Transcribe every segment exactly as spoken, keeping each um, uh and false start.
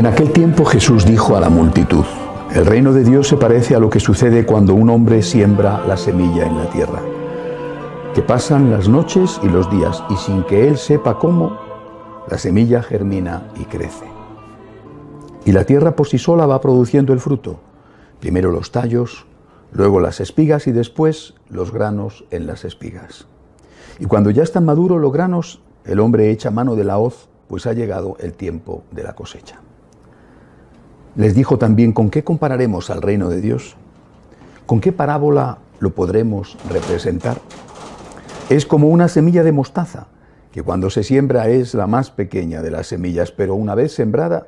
En aquel tiempo Jesús dijo a la multitud: el reino de Dios se parece a lo que sucede cuando un hombre siembra la semilla en la tierra, que pasan las noches y los días, y sin que él sepa cómo, la semilla germina y crece. Y la tierra por sí sola va produciendo el fruto, primero los tallos, luego las espigas y después los granos en las espigas. Y cuando ya están maduros los granos, el hombre echa mano de la hoz, pues ha llegado el tiempo de la cosecha. Les dijo también: ¿con qué compararemos al reino de Dios? ¿Con qué parábola lo podremos representar? Es como una semilla de mostaza, que cuando se siembra es la más pequeña de las semillas, pero una vez sembrada,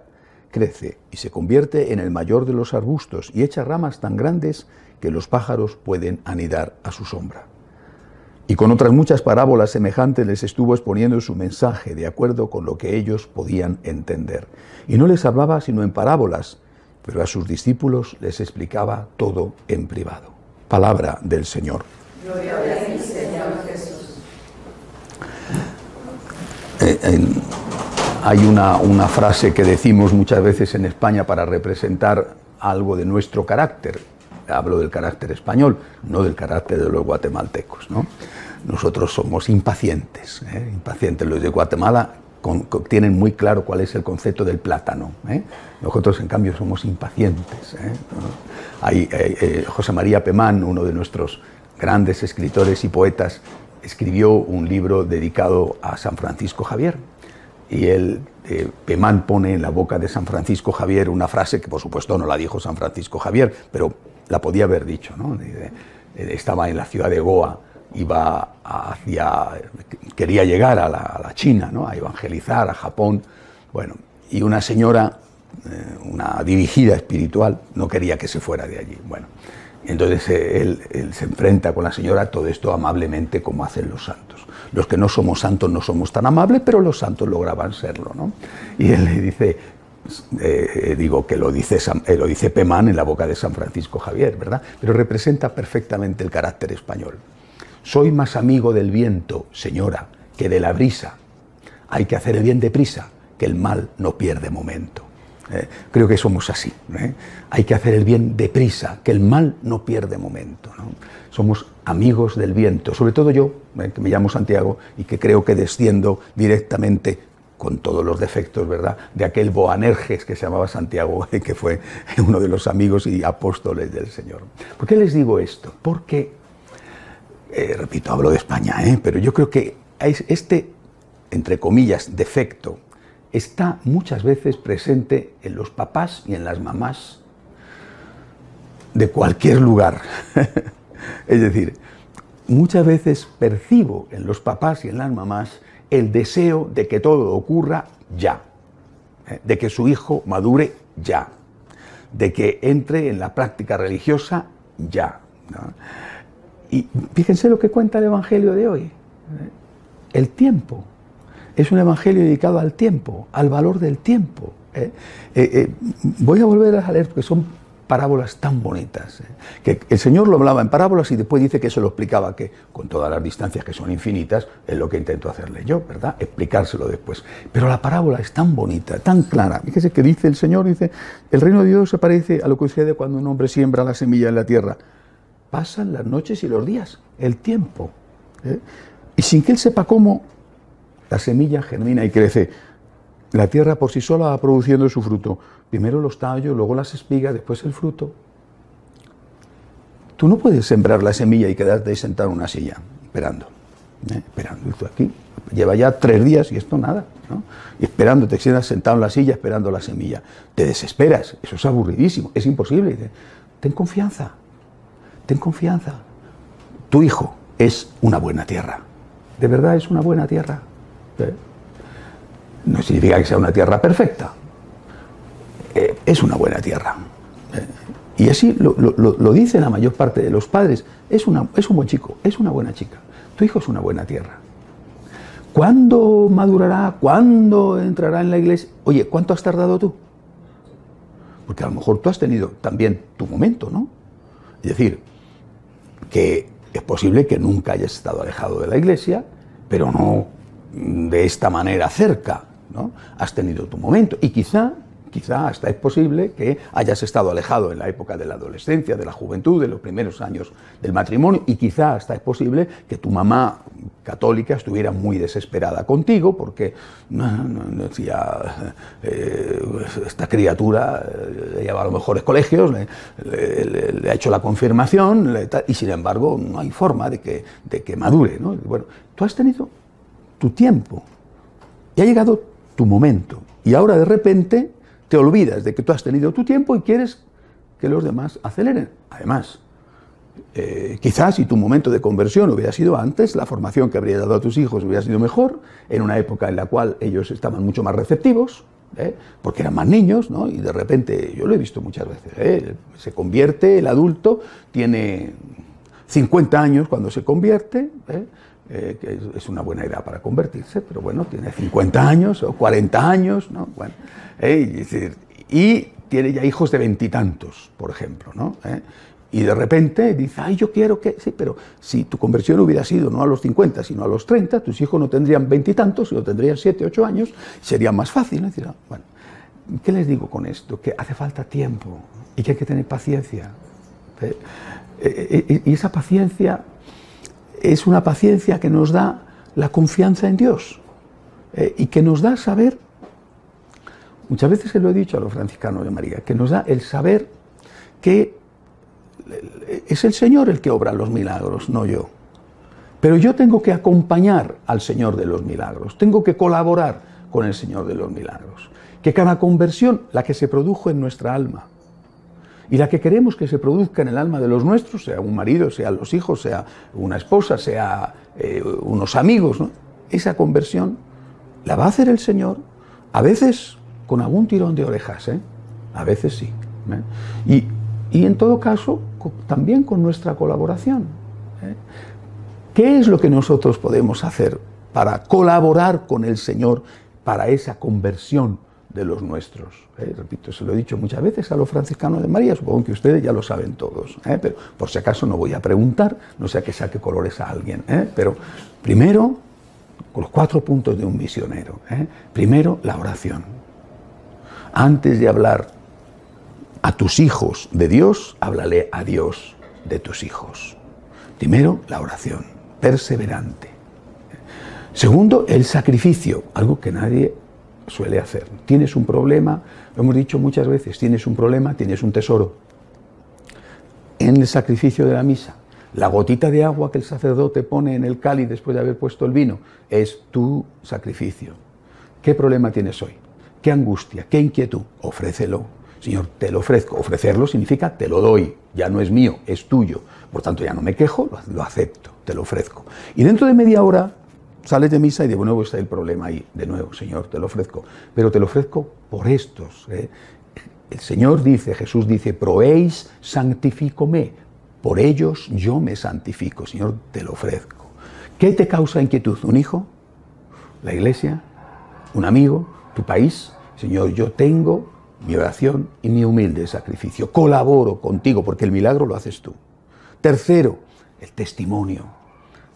crece y se convierte en el mayor de los arbustos y echa ramas tan grandes que los pájaros pueden anidar a su sombra. Y con otras muchas parábolas semejantes les estuvo exponiendo su mensaje de acuerdo con lo que ellos podían entender. Y no les hablaba sino en parábolas, pero a sus discípulos les explicaba todo en privado. Palabra del Señor. Gloria a ti, Señor Jesús. Eh, eh, hay una, una frase que decimos muchas veces en España para representar algo de nuestro carácter. Hablo del carácter español, no del carácter de los guatemaltecos, ¿no? Nosotros somos impacientes, ¿eh? impacientes. Los de Guatemala con, con, tienen muy claro cuál es el concepto del plátano, ¿eh? Nosotros, en cambio, somos impacientes, ¿eh? Hay, eh, eh, José María Pemán, uno de nuestros grandes escritores y poetas, escribió un libro dedicado a San Francisco Javier. Y él, eh, Pemán, pone en la boca de San Francisco Javier una frase que, por supuesto, no la dijo San Francisco Javier, pero la podía haber dicho, ¿no? Estaba en la ciudad de Goa, iba hacia, quería llegar a la, a la China, ¿no? A evangelizar, a Japón. Bueno, y una señora, eh, una dirigida espiritual, no quería que se fuera de allí. Bueno, entonces él, él se enfrenta con la señora, todo esto amablemente, como hacen los santos. Los que no somos santos no somos tan amables, pero los santos lograban serlo, ¿no? Y él le dice... Eh, digo que lo dice, San, eh, lo dice Pemán en la boca de San Francisco Javier, ¿verdad? Pero representa perfectamente el carácter español. Soy más amigo del viento, señora, que de la brisa. Hay que hacer el bien deprisa, que el mal no pierde momento. Eh, creo que somos así, ¿eh? Hay que hacer el bien deprisa, que el mal no pierde momento, ¿no? Somos amigos del viento, sobre todo yo, ¿eh? que me llamo Santiago y que creo que desciendo directamente, con todos los defectos, ¿verdad?, de aquel Boanerges que se llamaba Santiago, que fue uno de los amigos y apóstoles del Señor. ¿Por qué les digo esto? Porque, eh, repito, hablo de España, ¿eh? pero yo creo que este, entre comillas, defecto, está muchas veces presente en los papás y en las mamás de cualquier lugar. Es decir, muchas veces percibo en los papás y en las mamás el deseo de que todo ocurra ya, de que su hijo madure ya, de que entre en la práctica religiosa ya, ¿no? Y fíjense lo que cuenta el Evangelio de hoy, el tiempo. Es un Evangelio dedicado al tiempo, al valor del tiempo. Eh, eh, voy a volver a leer porque son parábolas tan bonitas, ¿eh? que el Señor lo hablaba en parábolas y después dice que se lo explicaba, que con todas las distancias que son infinitas, es lo que intento hacerle yo, ¿verdad?, explicárselo después. Pero la parábola es tan bonita, tan clara. Fíjese que dice el Señor, dice, el reino de Dios se parece a lo que sucede cuando un hombre siembra la semilla en la tierra. Pasan las noches y los días, el tiempo, ¿eh? y sin que él sepa cómo, la semilla germina y crece. La tierra por sí sola va produciendo su fruto. Primero los tallos, luego las espigas, después el fruto. Tú no puedes sembrar la semilla y quedarte sentado en una silla, esperando. ¿eh? Esperando, esto aquí lleva ya tres días y esto nada, ¿no? Y esperando, te quedas sentado en la silla esperando la semilla. Te desesperas, eso es aburridísimo, es imposible. Ten confianza, ten confianza. Tu hijo es una buena tierra, de verdad es una buena tierra. ¿eh? No significa que sea una tierra perfecta. Eh, es una buena tierra. Eh, y así lo, lo, lo dicen la mayor parte de los padres. Es, una, es un buen chico, es una buena chica. Tu hijo es una buena tierra. ¿Cuándo madurará? ¿Cuándo entrará en la iglesia? Oye, ¿cuánto has tardado tú? Porque a lo mejor tú has tenido también tu momento, ¿no? Es decir, que es posible que nunca hayas estado alejado de la iglesia, pero no de esta manera cerca, ¿no? Has tenido tu momento y quizá quizá hasta es posible que hayas estado alejado en la época de la adolescencia, de la juventud, de los primeros años del matrimonio, y quizá hasta es posible que tu mamá católica estuviera muy desesperada contigo porque decía, eh, esta criatura le lleva a los mejores colegios, le, le, le ha hecho la confirmación, le, y sin embargo no hay forma de que, de que madure, ¿no? Bueno, tú has tenido tu tiempo y ha llegado tu momento, y ahora de repente te olvidas de que tú has tenido tu tiempo y quieres que los demás aceleren. Además, eh, quizás si tu momento de conversión hubiera sido antes, la formación que habrías dado a tus hijos hubiera sido mejor, en una época en la cual ellos estaban mucho más receptivos, ¿eh? Porque eran más niños, ¿no? Y de repente, yo lo he visto muchas veces, ¿eh? Se convierte el adulto, tiene cincuenta años cuando se convierte, ¿eh? Eh, que es una buena edad para convertirse, pero bueno, tiene cincuenta años o cuarenta años, ¿no? Bueno, eh, es decir, y tiene ya hijos de veintitantos, por ejemplo, ¿no? Eh, y de repente dice, ay, yo quiero que... Sí, pero si tu conversión hubiera sido no a los cincuenta, sino a los treinta, tus hijos no tendrían veintitantos, sino tendrían siete, ocho años, sería más fácil, ¿no? Es decir, bueno, ¿qué les digo con esto? Que hace falta tiempo y que hay que tener paciencia. Eh, eh, y esa paciencia... es una paciencia que nos da la confianza en Dios, eh, y que nos da saber, muchas veces se lo he dicho a los franciscanos de María, que nos da el saber que es el Señor el que obra los milagros, no yo. Pero yo tengo que acompañar al Señor de los milagros, tengo que colaborar con el Señor de los milagros. Que cada conversión, la que se produjo en nuestra alma, y la que queremos que se produzca en el alma de los nuestros, sea un marido, sean los hijos, sea una esposa, sea eh, unos amigos, ¿no? Esa conversión la va a hacer el Señor, a veces con algún tirón de orejas, ¿eh? A veces sí, ¿eh? Y, y en todo caso, co- también con nuestra colaboración, ¿eh? ¿Qué es lo que nosotros podemos hacer para colaborar con el Señor para esa conversión de los nuestros? ¿eh? Repito, se lo he dicho muchas veces a los franciscanos de María, supongo que ustedes ya lo saben todos, ¿eh? Pero por si acaso no voy a preguntar, no sea que saque colores a alguien, ¿eh? Pero primero, con los cuatro puntos de un misionero, ¿eh? Primero, la oración. Antes de hablar a tus hijos de Dios, háblale a Dios de tus hijos. Primero, la oración, perseverante. Segundo, el sacrificio, algo que nadie suele hacer. Tienes un problema, lo hemos dicho muchas veces, tienes un problema, tienes un tesoro. En el sacrificio de la misa, la gotita de agua que el sacerdote pone en el cáliz después de haber puesto el vino, es tu sacrificio. ¿Qué problema tienes hoy? ¿Qué angustia? ¿Qué inquietud? Ofrécelo. Señor, te lo ofrezco. Ofrecerlo significa te lo doy, ya no es mío, es tuyo. Por tanto, ya no me quejo, lo acepto, te lo ofrezco. Y dentro de media hora sales de misa y de nuevo está el problema ahí, de nuevo, Señor, te lo ofrezco, pero te lo ofrezco por estos, ¿eh? El Señor dice, Jesús dice, proéis, santifícome, por ellos yo me santifico, Señor, te lo ofrezco. ¿Qué te causa inquietud? ¿Un hijo? ¿La iglesia? ¿Un amigo? ¿Tu país? Señor, yo tengo mi oración y mi humilde sacrificio, colaboro contigo, porque el milagro lo haces tú. Tercero, el testimonio,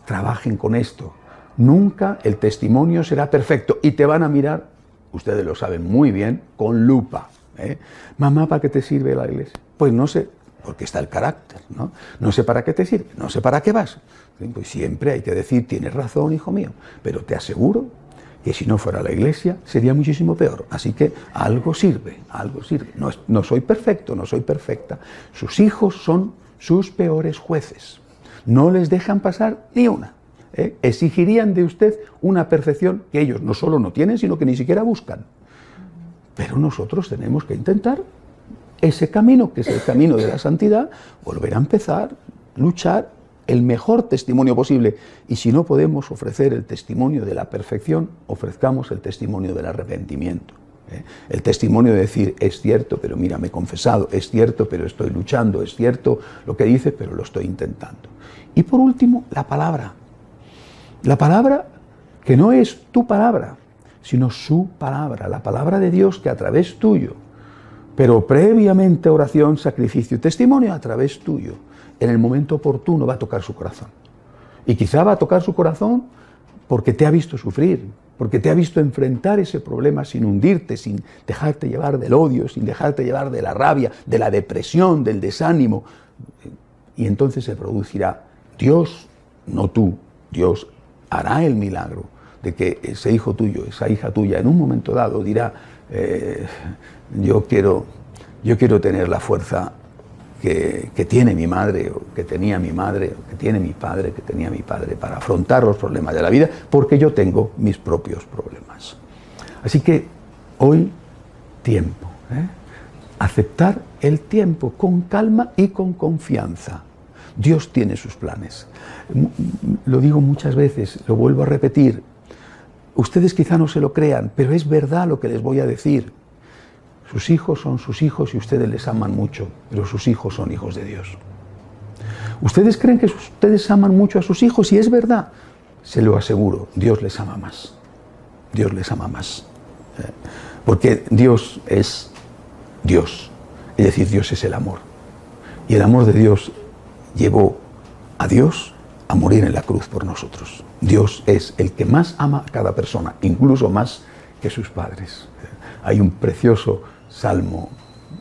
trabajen con esto. Nunca el testimonio será perfecto y te van a mirar, ustedes lo saben muy bien, con lupa, ¿eh? Mamá, ¿para qué te sirve la iglesia? Pues no sé, porque está el carácter, ¿no? No sé para qué te sirve, no sé para qué vas. Pues siempre hay que decir, tienes razón, hijo mío, pero te aseguro que si no fuera la iglesia sería muchísimo peor. Así que algo sirve, algo sirve. No, no soy perfecto, no soy perfecta. Sus hijos son sus peores jueces. No les dejan pasar ni una. ¿Eh? Exigirían de usted una perfección que ellos no solo no tienen, sino que ni siquiera buscan. Pero nosotros tenemos que intentar ese camino, que es el camino de la santidad, volver a empezar, luchar, el mejor testimonio posible. Y si no podemos ofrecer el testimonio de la perfección, ofrezcamos el testimonio del arrepentimiento. ¿Eh? El testimonio de decir, es cierto, pero mira, me he confesado, es cierto, pero estoy luchando, es cierto lo que dices, pero lo estoy intentando. Y por último, la palabra. La palabra que no es tu palabra, sino su palabra, la palabra de Dios que a través tuyo, pero previamente oración, sacrificio y testimonio a través tuyo, en el momento oportuno va a tocar su corazón. Y quizá va a tocar su corazón porque te ha visto sufrir, porque te ha visto enfrentar ese problema sin hundirte, sin dejarte llevar del odio, sin dejarte llevar de la rabia, de la depresión, del desánimo. Y entonces se producirá, Dios, no tú, Dios hará el milagro de que ese hijo tuyo, esa hija tuya, en un momento dado dirá, eh, yo quiero, yo quiero tener la fuerza que, que tiene mi madre, o que tenía mi madre, o que tiene mi padre, que tenía mi padre, para afrontar los problemas de la vida, porque yo tengo mis propios problemas. Así que hoy, tiempo, ¿eh? Aceptar el tiempo con calma y con confianza. Dios tiene sus planes. Lo digo muchas veces, lo vuelvo a repetir. Ustedes quizá no se lo crean, pero es verdad lo que les voy a decir. Sus hijos son sus hijos y ustedes les aman mucho, pero sus hijos son hijos de Dios. Ustedes creen que ustedes aman mucho a sus hijos y es verdad. Se lo aseguro, Dios les ama más. Dios les ama más. Porque Dios es Dios. Es decir, Dios es el amor. Y el amor de Dios llevó a Dios a morir en la cruz por nosotros. Dios es el que más ama a cada persona, incluso más que sus padres. Hay un precioso salmo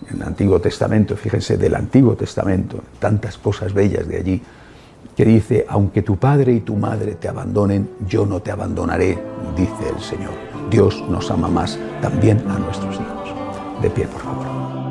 en el Antiguo Testamento, fíjense, del Antiguo Testamento, tantas cosas bellas de allí, que dice, aunque tu padre y tu madre te abandonen, yo no te abandonaré, dice el Señor. Dios nos ama más, también a nuestros hijos. De pie, por favor.